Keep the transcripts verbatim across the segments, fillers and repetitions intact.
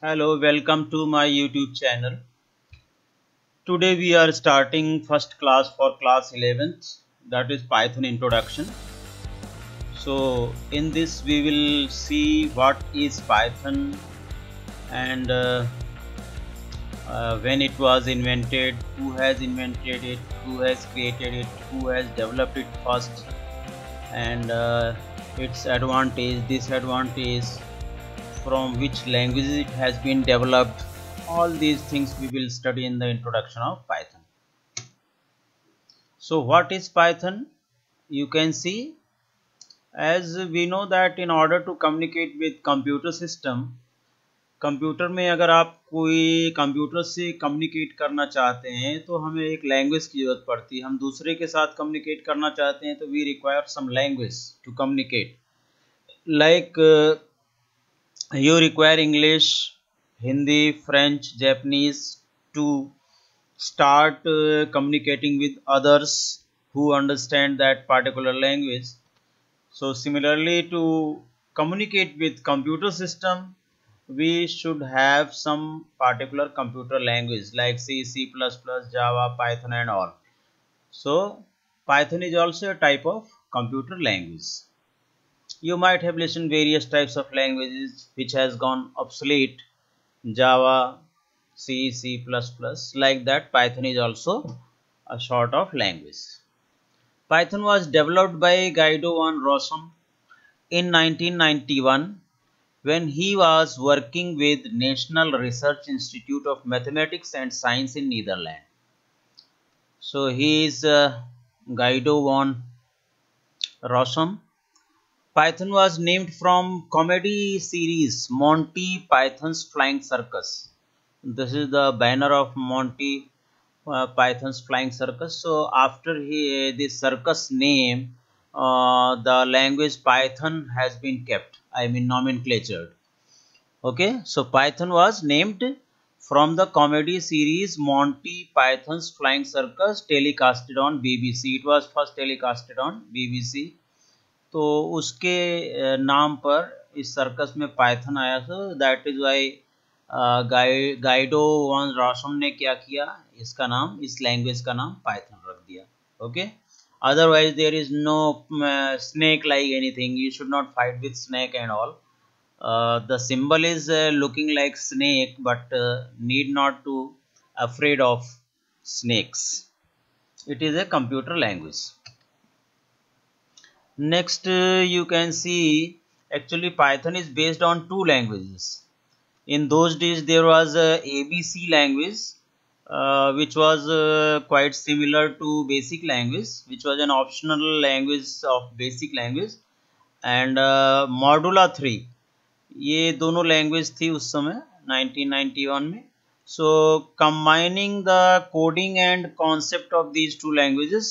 Hello, welcome to my YouTube channel. Today we are starting first class for class eleventh, that is Python introduction. So in this we will see what is Python and uh, uh, when it was invented, who has invented it, who has created it, who has developed it first, and uh, its advantage, disadvantage, from which languages it has been developed. All these things we will study in the introduction of Python. So what is Python? You can see, as we know that in order to communicate with computer system, computer में अगर आप कोई computer से communicate करना चाहते हैं तो हमें एक लैंग्वेज की ज़रूरत पड़ती है. हम दूसरे के साथ कम्युनिकेट करना चाहते हैं तो we require some language to communicate. Like you require English, Hindi, French, Japanese to start uh, communicating with others who understand that particular language. So similarly, to communicate with computer system, we should have some particular computer language like C, C plus plus, Java, Python and all. So Python is also a type of computer language. You might have listened various types of languages which has gone obsolete, Java, C, C plus plus, like that. Python is also a sort of language. Python was developed by Guido van Rossum in nineteen ninety-one when he was working with National Research Institute of Mathematics and Science in Netherlands. So he is uh, Guido van Rossum. Python was named from comedy series Monty Python's Flying Circus. This is the banner of Monty uh, Python's Flying Circus. So after he, uh, this circus name, uh, the language Python has been kept, I mean nomenclatured. Okay, so Python was named from the comedy series Monty Python's Flying Circus, telecasted on B B C. It was first telecasted on B B C. तो उसके नाम पर इस circus में Python आया. So that is why Guido van Rossum ने क्या किया, इसका नाम, इस लैंग्वेज का नाम पाइथन रख दिया. Okay, otherwise there is no snake like anything. You should not fight with snake and all. The symbol is looking like snake but need not to afraid of snakes. It is a computer language. Next uh, you can see, actually Python is based on two languages. In those days there was a A B C language uh, which was uh, quite similar to basic language, which was an optional language of basic language, and uh, Modula three. ये दोनों language थी उस समय nineteen ninety-one में. So combining the coding and concept of these two languages,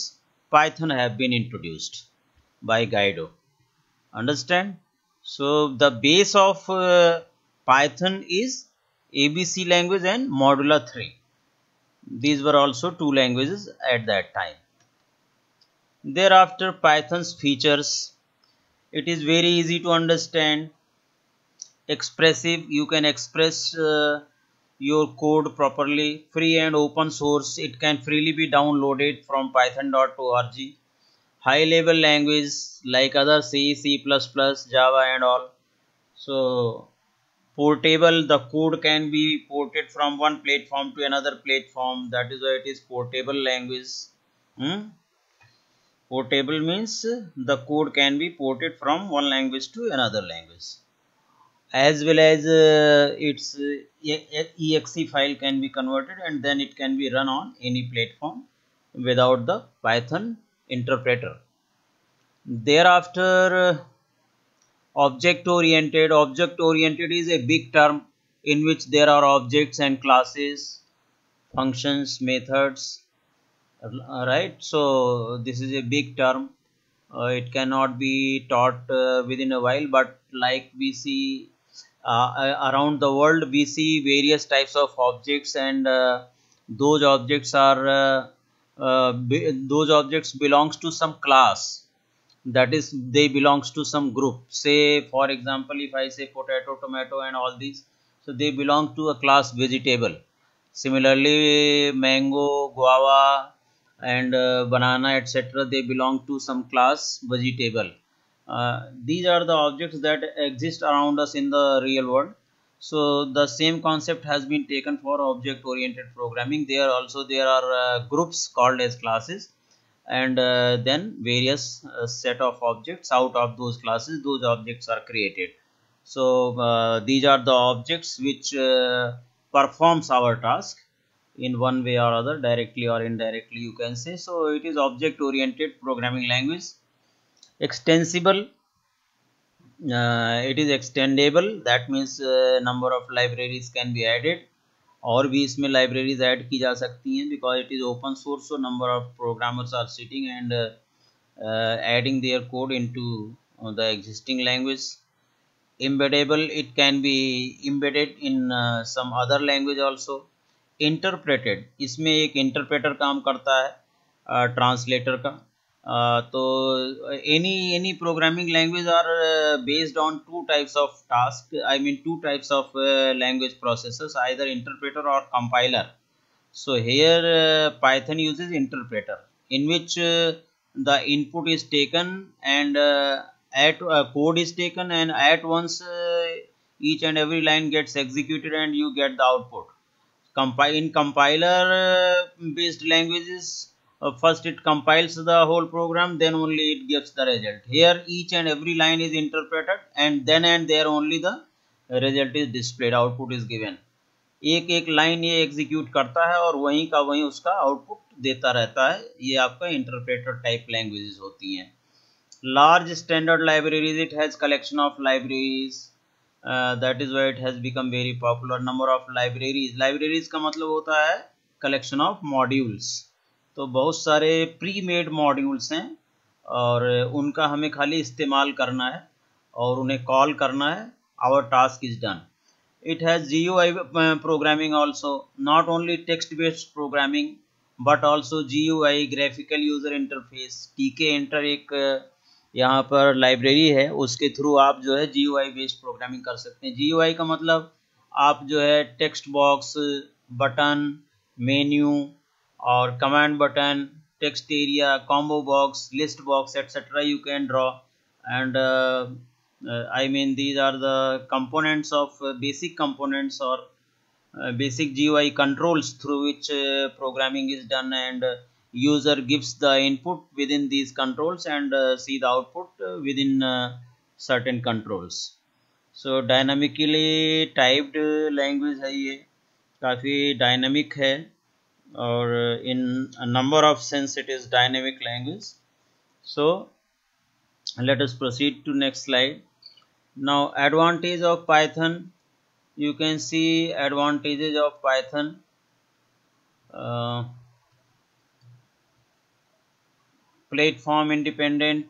Python have been introduced by Guido. Understand? So the base of uh, Python is A B C language and Modula three. These were also two languages at that time. Thereafter, Python's features. It is very easy to understand. Expressive. You can express uh, your code properly. Free and open source. It can freely be downloaded from python dot org. High level language like other C, C plus plus, Java and all. So portable, the code can be ported from one platform to another platform. That is why it is portable language. Hmm? Portable means the code can be ported from one language to another language. As well as uh, its uh, E X E file can be converted and then it can be run on any platform without the Python interpreter. Thereafter, object oriented. Object oriented is a big term in which there are objects and classes, functions, methods, right? So this is a big term. Uh, it cannot be taught uh, within a while, but like we see uh, around the world, we see various types of objects, and uh, those objects are uh, Uh, be, those objects belongs to some class, that is they belongs to some group. Say for example, if I say potato, tomato and all these, so they belong to a class vegetable. Similarly, mango, guava and uh, banana, et cetera, they belong to some class vegetable. Uh, these are the objects that exist around us in the real world. So the same concept has been taken for object oriented programming. There also there are uh, groups called as classes, and uh, then various uh, set of objects out of those classes, those objects are created. So uh, these are the objects which uh, performs our task in one way or other, directly or indirectly you can say. So it is object oriented programming language. Extensible, Uh, it is extendable, that means uh, number of libraries can be added, और भी इसमें libraries add की जा सकती हैं, because it is open source, so number of programmers are sitting and uh, uh, adding their code into uh, the existing language. Embeddable, it can be embedded in uh, some other language also. Interpreted, इसमें एक interpreter काम करता है uh, translator का. Uh, so any any programming language are uh, based on two types of task, I mean two types of uh, language processors, either interpreter or compiler. So here uh, Python uses interpreter, in which uh, the input is taken and uh, at uh, code is taken, and at once uh, each and every line gets executed and you get the output. Compi in compiler uh, based languages, Uh, first it compiles the whole program, then only it gives the result. Here each and every line is interpreted, and then and there only the result is displayed, output is given. एक एक line ये execute करता है और वहीं का वहीं उसका output देता रहता है. ये आपका interpreter type languages होती हैं. Large standard libraries, it has collection of libraries, uh, that is why it has become very popular. Number of libraries, libraries का मतलब होता है collection of modules. तो बहुत सारे प्री मेड मॉड्यूल्स हैं और उनका हमें खाली इस्तेमाल करना है और उन्हें कॉल करना है. Our task is done. It has GUI programming also, not only text based programming but also GUI, graphical user interface. Tkinter एक यहाँ पर लाइब्रेरी है, उसके थ्रू आप जो है जीयूआई बेस्ड प्रोग्रामिंग कर सकते हैं. जीयूआई का मतलब आप जो है टेक्स्ट बॉक्स, बटन, मेन्यू और command button, text area, combo box, list box, etcetera you can draw. And I mean these are the components of basic components और basic GUI controls through which programming is done, and user gives the input with in these controls and see the output with in certain controls. So dynamically typed language है, ये काफ़ी dynamic है or in a number of sense it is dynamic language. So let us proceed to next slide. Now advantage of Python, you can see advantages of Python. Uh, platform independent,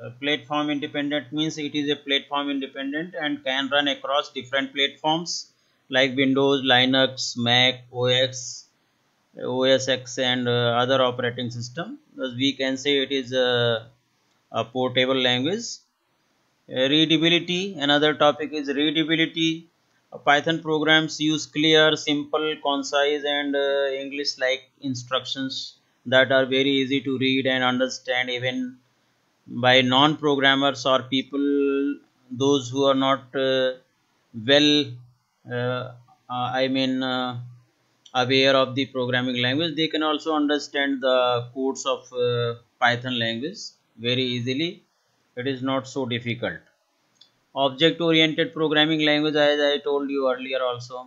uh, platform independent means it is a platform independent and can run across different platforms like Windows, Linux, Mac, O S, O S X and uh, other operating system. As we can say, it is a, a portable language. Uh, readability, another topic is readability. Uh, Python programs use clear, simple, concise and uh, English like instructions that are very easy to read and understand even by non-programmers or people those who are not uh, well uh, uh, I mean uh, aware of the programming language. They can also understand the codes of uh, Python language very easily. It is not so difficult. Object oriented programming language, as I told you earlier also.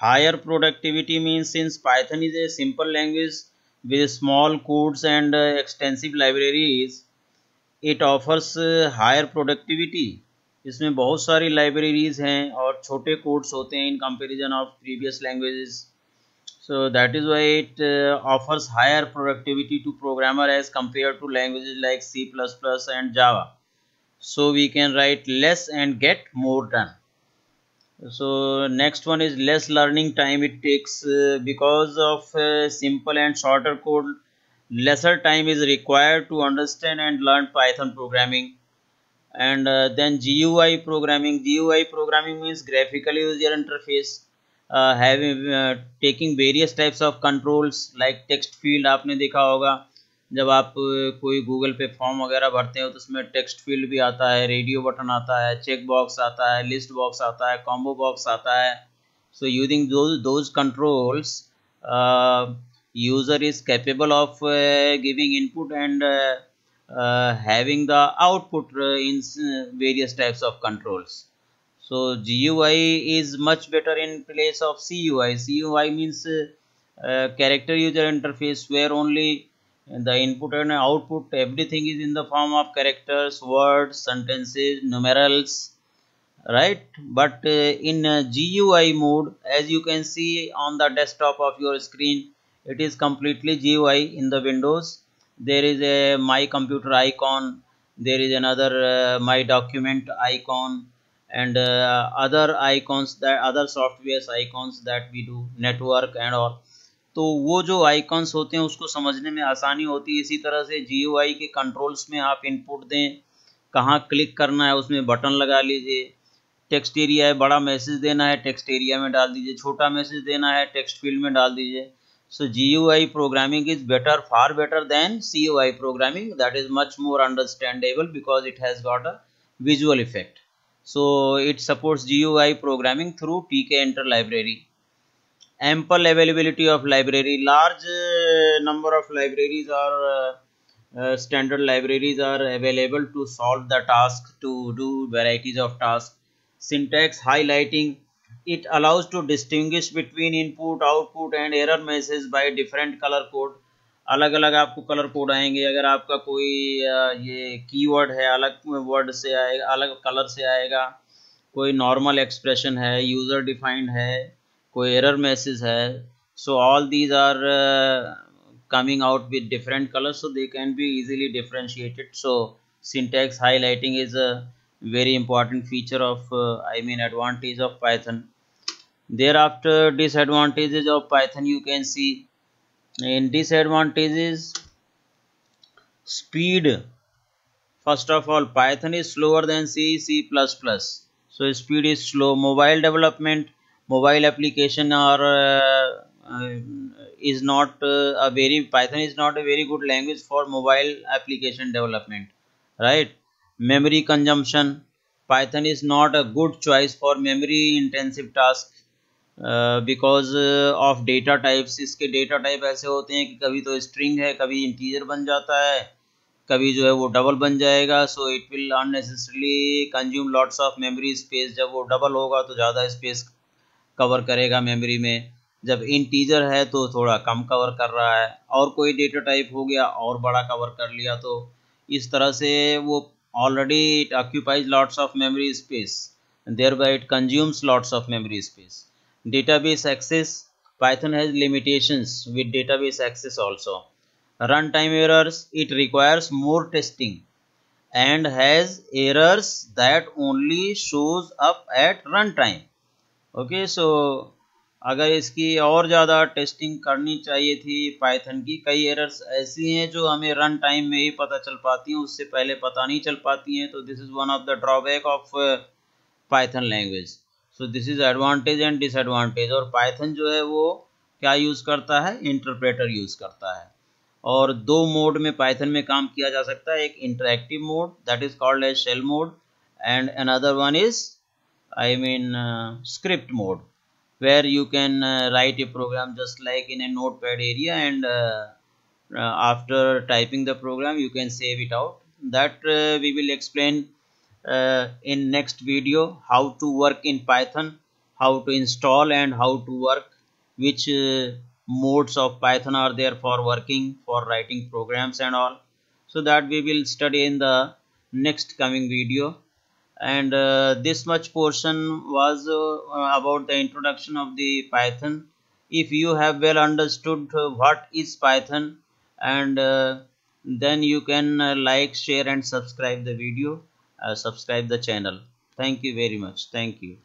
Higher productivity means since Python is a simple language with small codes and uh, extensive libraries, it offers uh, higher productivity. इसमें बहुत सारी libraries हैं और छोटे codes होते हैं in comparison of previous languages. So that is why it uh, offers higher productivity to programmer as compared to languages like C plus plus and Java. So we can write less and get more done. So next one is less learning time it takes. Uh, because of uh, simple and shorter code, lesser time is required to understand and learn Python programming. and uh, then G U I programming. G U I programming means graphical user interface, uh, having uh, taking various types of controls like text field. आपने देखा होगा जब आप कोई Google पे form वगैरह भरते हो तो उसमें टेक्स्ट फील्ड भी आता है, रेडियो बटन आता है, चेक बॉक्स आता है, लिस्ट बॉक्स आता है, कॉम्बो बॉक्स आता है. So using those those controls, uh, user is capable of uh, giving input and uh, uh, having the output uh, in various types of controls. So G U I is much better in place of C U I. C U I means uh, uh, character user interface, where only the input and output, everything is in the form of characters, words, sentences, numerals, right? But uh, in uh, G U I mode, as you can see on the desktop of your screen, it is completely G U I. In the Windows, there is a My Computer icon, there is another uh, My Document icon, and uh, other icons, that other software's icons that we do, network and all. तो वो जो icons होते हैं उसको समझने में आसानी होती है. इसी तरह से G U I के कंट्रोल्स में आप इनपुट दें, कहाँ क्लिक करना है उसमें बटन लगा लीजिए, टेक्स्ट एरिया है, बड़ा मैसेज देना है टेक्स्ट एरिया में डाल दीजिए, छोटा मैसेज देना है टेक्स्ट फील्ड में डाल दीजिए. So G U I programming is better, far better than C U I programming. That is much more understandable because it has got a visual effect. So it supports G U I programming through Tkinter library. Ample availability of library. Large uh, number of libraries or uh, uh, standard libraries are available to solve the task, to do varieties of tasks. Syntax highlighting, it allows to distinguish between input, output and error message by different color code. अलग अलग आपको colour code आएंगे. अगर आपका कोई ये keyword है अलग वर्ड से आएगा, अलग कलर से आएगा. कोई नॉर्मल एक्सप्रेशन है, यूज़र डिफाइंड है, कोई एरर मैसेज है. So all these are coming out with different colours, so they can be easily differentiated. So syntax highlighting is a very important feature of, I mean advantage of Python. Thereafter disadvantages of Python you can see. In disadvantages, speed. First of all, Python is slower than C, C plus plus, so speed is slow. Mobile development, mobile application are uh, uh, is not uh, a very Python is not a very good language for mobile application development, right? Memory consumption, Python is not a good choice for memory intensive task uh, because uh, of data types. इसके data type ऐसे होते हैं कि कभी तो string है, कभी integer बन जाता है, कभी जो है वो double बन जाएगा. so it will unnecessarily consume lots of memory space. जब वो double होगा तो ज़्यादा space कवर करेगा मेमोरी में, जब इंटीजर है तो थोड़ा कम कवर कर रहा है, और कोई डेटा टाइप हो गया और बड़ा कवर कर लिया. तो इस तरह से वो already it occupies lots of memory space, thereby it consumes lots of memory space. Database access, Python has limitations with database access also. Run time errors, it requires more testing and has errors that only shows up at run time. Okay, so अगर इसकी और ज़्यादा testing करनी चाहिए थी Python की. कई errors ऐसी हैं जो हमें रन टाइम में ही पता चल पाती हैं, उससे पहले पता नहीं चल पाती हैं. तो this is one of the drawback of Python language. So this is advantage and disadvantage. और पाइथन जो है वो क्या यूज़ करता है? इंटरप्रेटर यूज़ करता है. और दो मोड में पाइथन में काम किया जा सकता है. एक interactive mode, that is called as shell mode, and another one is I mean uh, script mode, where you can uh, write a program just like in a notepad area, and uh, uh, after typing the program you can save it out. That uh, we will explain uh, in next video, how to work in Python, how to install and how to work, which uh, modes of Python are there for working, for writing programs and all. So that we will study in the next coming video. And uh, this much portion was uh, about the introduction of the Python. If you have well understood uh, what is Python, and uh, then you can uh, like, share and subscribe the video, uh, subscribe the channel. Thank you very much. Thank you.